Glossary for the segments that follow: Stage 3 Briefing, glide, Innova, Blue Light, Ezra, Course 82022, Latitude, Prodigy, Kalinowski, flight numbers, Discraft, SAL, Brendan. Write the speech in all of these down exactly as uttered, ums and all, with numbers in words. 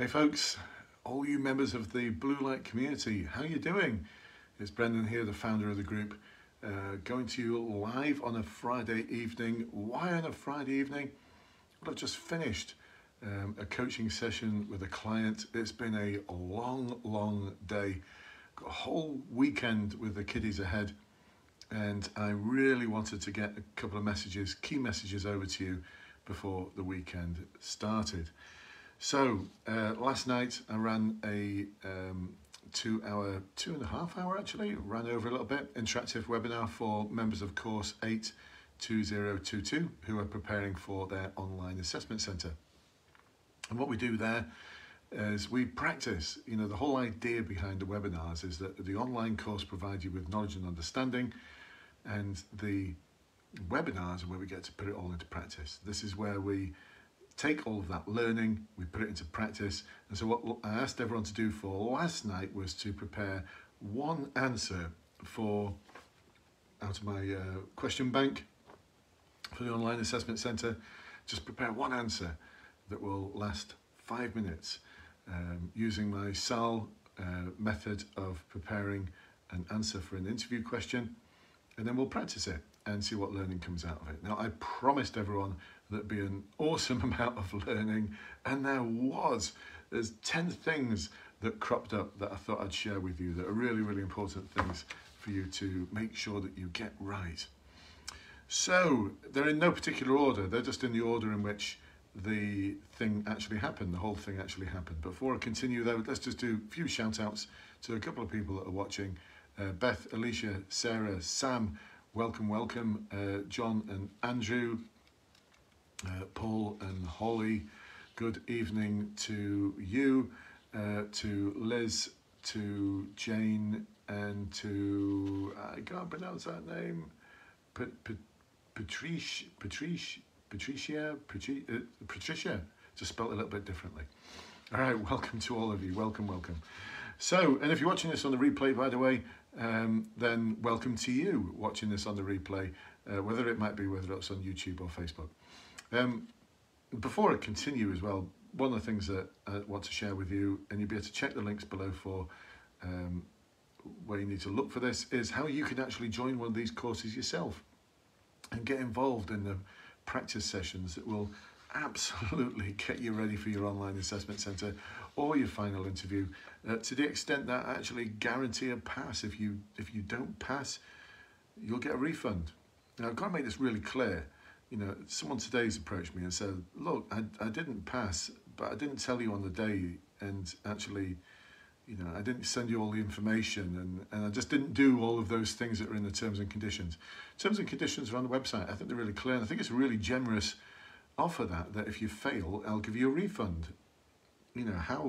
Hey folks, all you members of the Blue Light community, how are you doing? It's Brendan here, the founder of the group, uh, going to you live on a Friday evening. Why on a Friday evening? Well, I've just finished um, a coaching session with a client. It's been a long, long day. Got a whole weekend with the kiddies ahead, and I really wanted to get a couple of messages, key messages over to you before the weekend started. So uh, last night I ran a um, two hour, two and a half hour actually, ran over a little bit, interactive webinar for members of Course eight two zero two two who are preparing for their online assessment centre. And what we do there is we practice. You know, the whole idea behind the webinars is that the online course provides you with knowledge and understanding, and the webinars are where we get to put it all into practice. This is where we take all of that learning, we put it into practice. And so what I asked everyone to do for last night was to prepare one answer for out of my uh, question bank for the online assessment centre. Just prepare one answer that will last five minutes um, using my S A L uh, method of preparing an answer for an interview question, and then we'll practice it and see what learning comes out of it. Now, I promised everyone there'd be an awesome amount of learning, and there was. There's ten things that cropped up that I thought I'd share with you that are really, really important things for you to make sure that you get right. So they're in no particular order, they're just in the order in which the thing actually happened, the whole thing actually happened. Before I continue though, let's just do a few shout outs to a couple of people that are watching. Uh, Beth, Alicia, Sarah, Sam, welcome, welcome, uh, John and Andrew, Uh, Paul and Holly, good evening to you, uh, to Liz, to Jane, and to, I can't pronounce that name, Patricia, Patricia, Patricia, Patricia, just spelled a little bit differently. All right, welcome to all of you, welcome, welcome. So, and if you're watching this on the replay, by the way, um, then welcome to you watching this on the replay, uh, whether it might be, whether it's on YouTube or Facebook. Um, before I continue as well, one of the things that I want to share with you, and you'll be able to check the links below for um, where you need to look for this, is how you can actually join one of these courses yourself and get involved in the practice sessions that will absolutely get you ready for your online assessment centre or your final interview, uh, to the extent that I actually guarantee a pass. If you, if you don't pass, you'll get a refund. Now, I've got to make this really clear. You know, someone today's approached me and said, look, I, I didn't pass, but I didn't tell you on the day, and actually, you know, I didn't send you all the information, and, and I just didn't do all of those things that are in the terms and conditions. Terms and conditions are on the website. I think they're really clear, and I think it's a really generous offer that, that if you fail, I'll give you a refund. You know, how,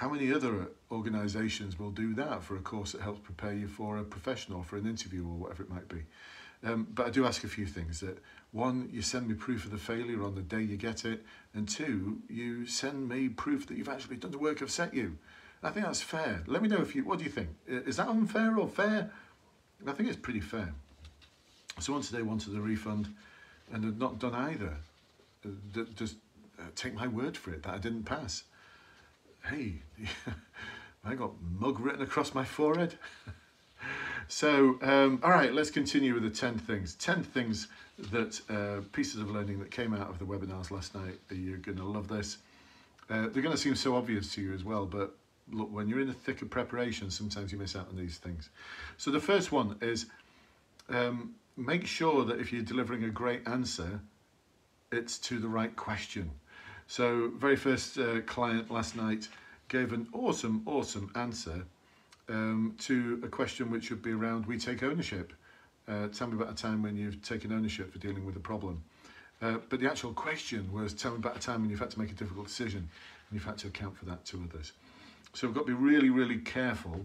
how many other organisations will do that for a course that helps prepare you for a professional, for an interview or whatever it might be? Um, but I do ask a few things. That one, you send me proof of the failure on the day you get it, and two, you send me proof that you've actually done the work I've set you. I think that's fair. Let me know if you, what do you think? Is that unfair or fair? I think it's pretty fair. Someone today wanted a refund and had not done either. Just take my word for it that I didn't pass. Hey, I got mug written across my forehead. So, um, all right, let's continue with the ten things. ten things that, uh, pieces of learning that came out of the webinars last night. You're going to love this. Uh, they're going to seem so obvious to you as well, but look, when you're in the thick of preparation, sometimes you miss out on these things. So the first one is um, make sure that if you're delivering a great answer, it's to the right question. So very first uh, client last night gave an awesome, awesome answer Um, to a question which should be around, we take ownership. Uh, tell me about a time when you've taken ownership for dealing with a problem. Uh, but the actual question was, tell me about a time when you've had to make a difficult decision and you've had to account for that to others. So we've got to be really, really careful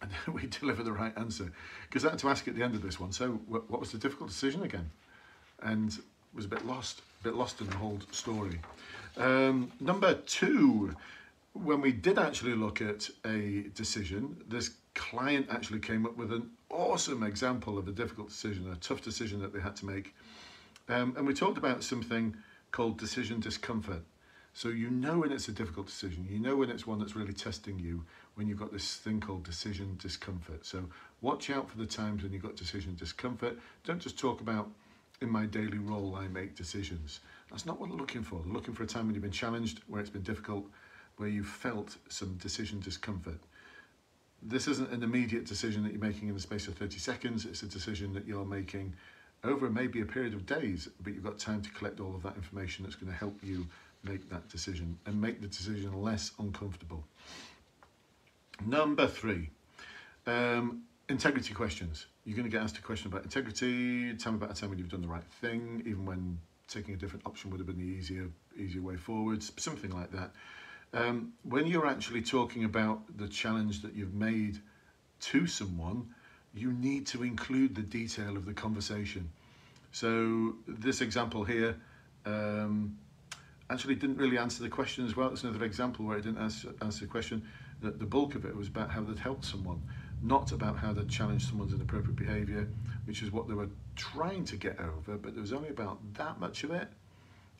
and we deliver the right answer. Because I had to ask at the end of this one, so what, what was the difficult decision again? And was a bit lost, a bit lost in the whole story. Um, number two. When we did actually look at a decision, this client actually came up with an awesome example of a difficult decision, a tough decision that they had to make. Um, and we talked about something called decision discomfort. So you know when it's a difficult decision, you know when it's one that's really testing you, when you've got this thing called decision discomfort. So watch out for the times when you've got decision discomfort. Don't just talk about, in my daily role, I make decisions. That's not what I'm looking for. I'm looking for a time when you've been challenged, where it's been difficult, where you've felt some decision discomfort. This isn't an immediate decision that you're making in the space of thirty seconds. It's a decision that you're making over maybe a period of days, but you've got time to collect all of that information that's going to help you make that decision and make the decision less uncomfortable. Number three, um, integrity questions. You're going to get asked a question about integrity. Tell me about a time when you've done the right thing, even when taking a different option would have been the easier, easier way forward, something like that. Um, when you're actually talking about the challenge that you've made to someone, you need to include the detail of the conversation. So this example here, um, actually didn't really answer the question as well. It's another example where it didn't answer, answer the question. That the bulk of it was about how they'd helped someone, not about how they'd challenged someone's inappropriate behaviour, which is what they were trying to get over, but there was only about that much of it.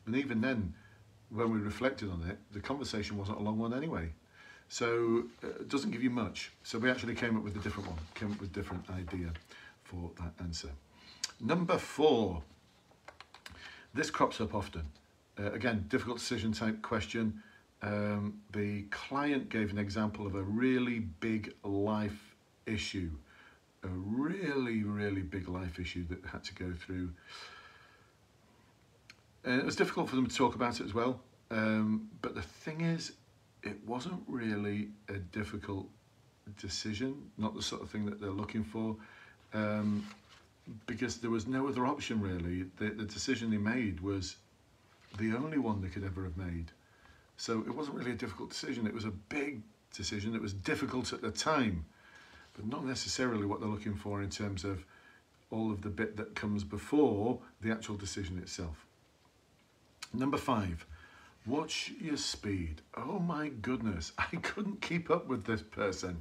And even then, when we reflected on it, the conversation wasn't a long one anyway. So uh, it doesn't give you much. So we actually came up with a different one, came up with a different idea for that answer. Number four, this crops up often. Uh, again, difficult decision type question. Um, the client gave an example of a really big life issue, a really, really big life issue that they had to go through. And it was difficult for them to talk about it as well. Um, but the thing is, it wasn't really a difficult decision, not the sort of thing that they're looking for, um, because there was no other option really. The, the decision they made was the only one they could ever have made. So it wasn't really a difficult decision. It was a big decision. It was difficult at the time, but not necessarily what they're looking for in terms of all of the bit that comes before the actual decision itself. Number five, watch your speed. Oh my goodness, I couldn't keep up with this person.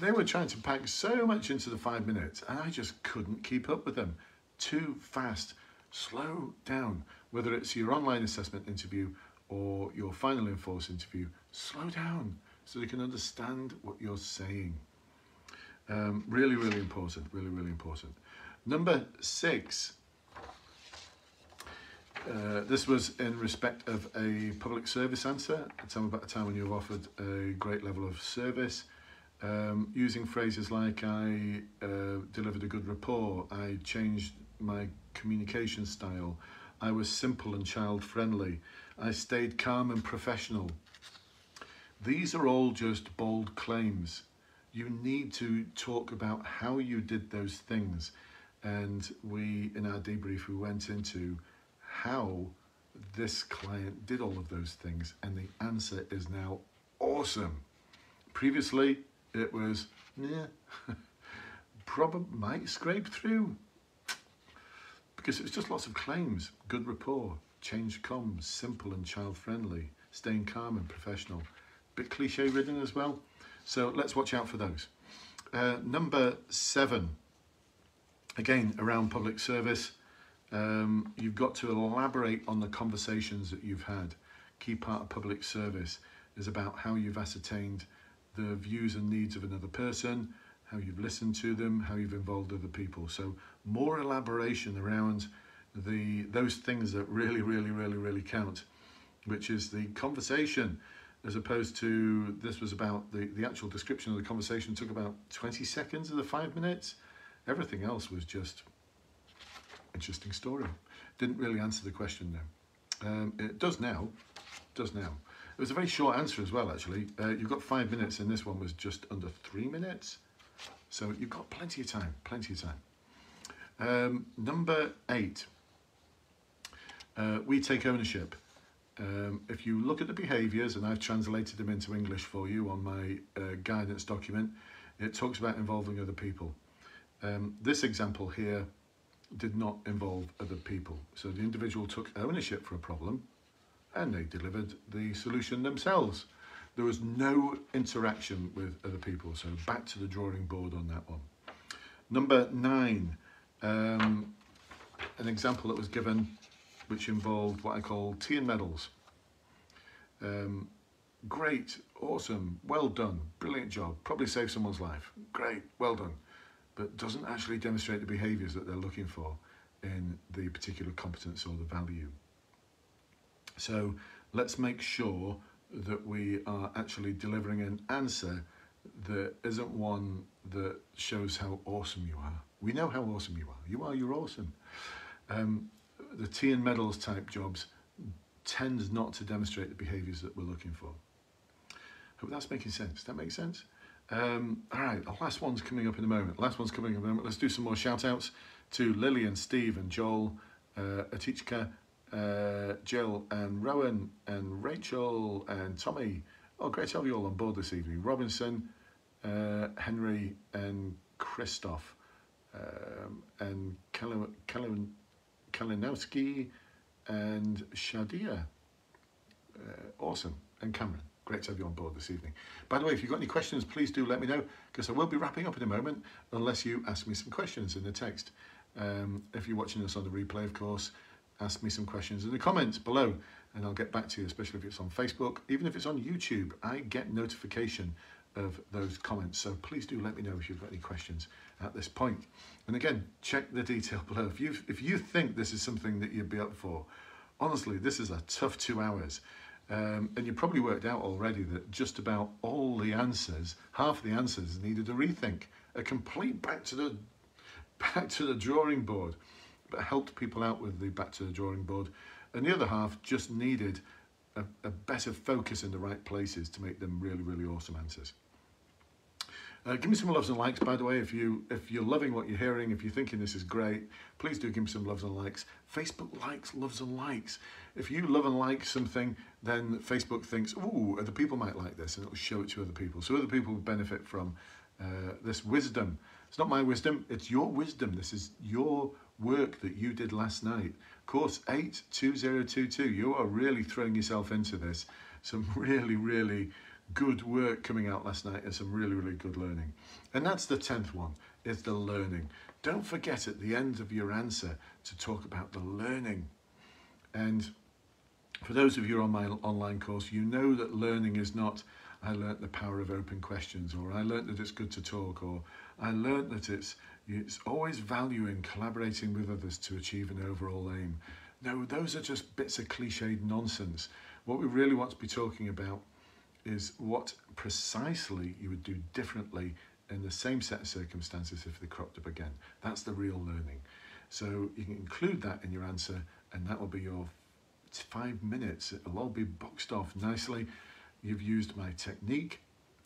They were trying to pack so much into the five minutes and I just couldn't keep up with them. Too fast. Slow down. Whether it's your online assessment interview or your final enforce interview, slow down so they can understand what you're saying. Um, really, really important, really, really important. Number six, uh, this was in respect of a public service answer. Tell me about a time when you've offered a great level of service. Um, using phrases like, I uh, delivered a good rapport, I changed my communication style, I was simple and child-friendly, I stayed calm and professional. These are all just bold claims. You need to talk about how you did those things. And we, in our debrief, we went into how this client did all of those things, and the answer is now awesome. Previously, it was, yeah, probably might scrape through, because it was just lots of claims. Good rapport, changed comms, simple and child-friendly, staying calm and professional. Bit cliche-ridden as well, so let's watch out for those. Uh, number seven, again, around public service. Um, you've got to elaborate on the conversations that you've had. Key part of public service is about how you've ascertained the views and needs of another person, how you've listened to them, how you've involved other people. So more elaboration around the those things that really, really, really, really count, which is the conversation, as opposed to this was about the, the actual description of the conversation took about twenty seconds of the five minutes. Everything else was just interesting story. Didn't really answer the question then. Um, it does now, does now. It was a very short answer as well, actually. Uh, you've got five minutes and this one was just under three minutes. So you've got plenty of time, plenty of time. Um, number eight, uh, we take ownership. Um, if you look at the behaviours, and I've translated them into English for you on my uh, guidance document, it talks about involving other people. Um, this example here did not involve other people. So the individual took ownership for a problem and they delivered the solution themselves. There was no interaction with other people, so back to the drawing board on that one. Number nine, um, an example that was given which involved what I call tea and medals. Um, great, awesome, well done, brilliant job, probably saved someone's life, great, well done, but doesn't actually demonstrate the behaviours that they're looking for in the particular competence or the value. So let's make sure that we are actually delivering an answer that isn't one that shows how awesome you are. We know how awesome you are. You are, you're awesome. Um, the tea and medals type jobs tend not to demonstrate the behaviours that we're looking for. Hope that's making sense. That makes sense? Um, all right, the last one's coming up in a moment. Last one's coming up in a moment. Let's do some more shout outs to Lily and Steve and Joel, uh, Atichka, uh, Jill and Rowan and Rachel and Tommy. Oh, great to have you all on board this evening. Robinson, uh, Henry and Christoph, um, and Kalinowski Kal Kal and Shadia. Uh, awesome. And Cameron. Great to have you on board this evening. By the way, if you've got any questions, please do let me know, because I will be wrapping up in a moment unless you ask me some questions in the text. Um, if you're watching us on the replay, of course, ask me some questions in the comments below and I'll get back to you, especially if it's on Facebook. Even if it's on YouTube, I get notification of those comments. So please do let me know if you've got any questions at this point. And again, check the detail below. If, you've, if you think this is something that you'd be up for, honestly, this is a tough two hours. Um, and you probably worked out already that just about all the answers, half the answers, needed a rethink, a complete back to the back to the drawing board. But helped people out with the back to the drawing board, and the other half just needed a, a better focus in the right places to make them really, really awesome answers. Uh, give me some loves and likes, by the way, if you if you're loving what you're hearing, if you're thinking this is great, please do give me some loves and likes. Facebook likes loves and likes. If you love and like something, then Facebook thinks, "Ooh, other people might like this," and it'll show it to other people. So other people benefit from uh, this wisdom. It's not my wisdom; it's your wisdom. This is your work that you did last night. Course eight two zero two two. You are really throwing yourself into this. Some really, really good work coming out last night, and some really, really good learning. And that's the tenth one, is the learning. Don't forget at the end of your answer to talk about the learning. And for those of you on my online course, you know that learning is not, I learnt the power of open questions, or I learnt that it's good to talk, or I learnt that it's, it's always value in collaborating with others to achieve an overall aim. No, those are just bits of cliched nonsense. What we really want to be talking about is what precisely you would do differently in the same set of circumstances if they cropped up again. That's the real learning. So you can include that in your answer, and that will be your five minutes. It'll all be boxed off nicely. You've used my technique,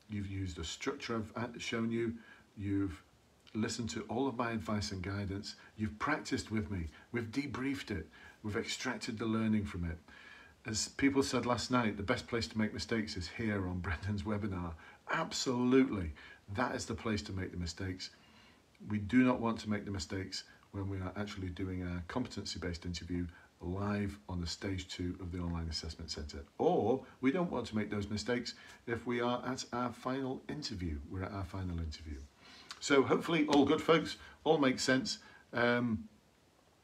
you've used a structure I've shown you, you've listened to all of my advice and guidance, you've practiced with me, we've debriefed it, we've extracted the learning from it. As people said last night, the best place to make mistakes is here on Brendan's webinar. Absolutely, that is the place to make the mistakes. We do not want to make the mistakes when we are actually doing a competency-based interview live on the stage two of the online assessment centre. Or we don't want to make those mistakes if we are at our final interview. We're at our final interview. So hopefully all good, folks, all makes sense. Um,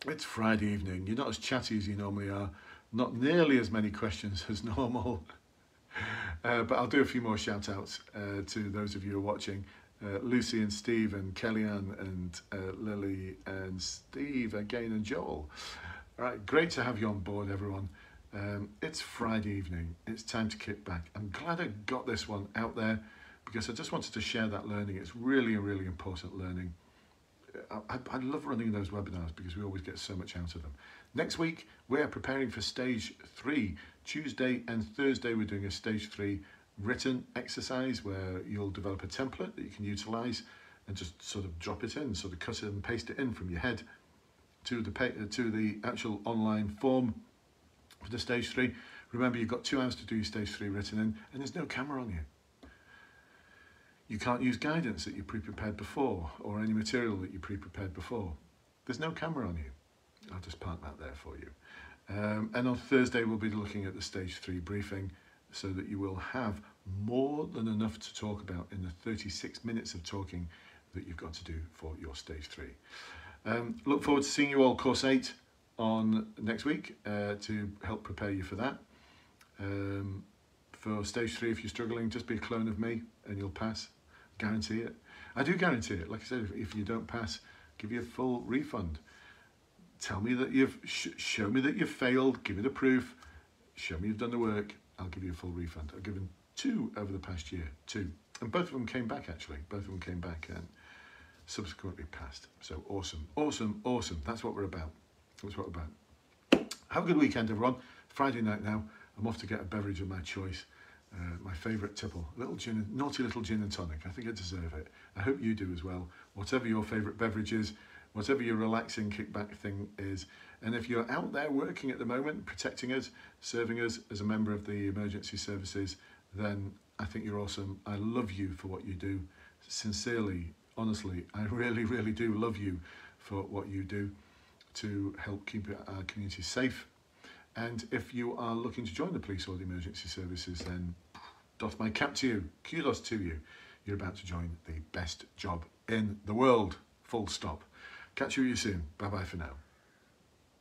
it's Friday evening. You're not as chatty as you normally are. Not nearly as many questions as normal, uh, but I'll do a few more shout outs uh, to those of you who are watching. Uh, Lucy and Steve and Kellyanne and uh, Lily and Steve again and Joel. All right, great to have you on board, everyone. Um, it's Friday evening, it's time to kick back. I'm glad I got this one out there because I just wanted to share that learning. It's really, really important learning. I, I love running those webinars because we always get so much out of them. Next week, we're preparing for stage three. Tuesday and Thursday, we're doing a stage three written exercise where you'll develop a template that you can utilize and just sort of drop it in, sort of cut it and paste it in from your head to the, to the actual online form for the stage three. Remember, you've got two hours to do your stage three written in, and there's no camera on you. You can't use guidance that you pre-prepared before or any material that you pre-prepared before. There's no camera on you. I'll just park that there for you. Um, and on Thursday, we'll be looking at the stage three briefing so that you will have more than enough to talk about in the thirty-six minutes of talking that you've got to do for your stage three. Um, look forward to seeing you all course eight on next week uh, to help prepare you for that. Um, For stage three, if you're struggling, just be a clone of me and you'll pass. Guarantee it. I do guarantee it. Like I said, if, if you don't pass, give you a full refund. Tell me that you've, sh show me that you've failed, give me the proof, show me you've done the work, I'll give you a full refund. I've given two over the past year, two. And both of them came back actually, both of them came back and subsequently passed. So awesome, awesome, awesome. That's what we're about, that's what we're about. Have a good weekend everyone. Friday night now, I'm off to get a beverage of my choice, uh, my favourite tipple, a little gin, naughty little gin and tonic. I think I deserve it. I hope you do as well. Whatever your favourite beverage is, whatever your relaxing kickback thing is. And if you're out there working at the moment, protecting us, serving us as a member of the emergency services, then I think you're awesome. I love you for what you do. Sincerely, honestly, I really, really do love you for what you do to help keep our community safe. And if you are looking to join the police or the emergency services, then doff my cap to you. Kudos to you. You're about to join the best job in the world. Full stop. Catch you soon. Bye-bye for now.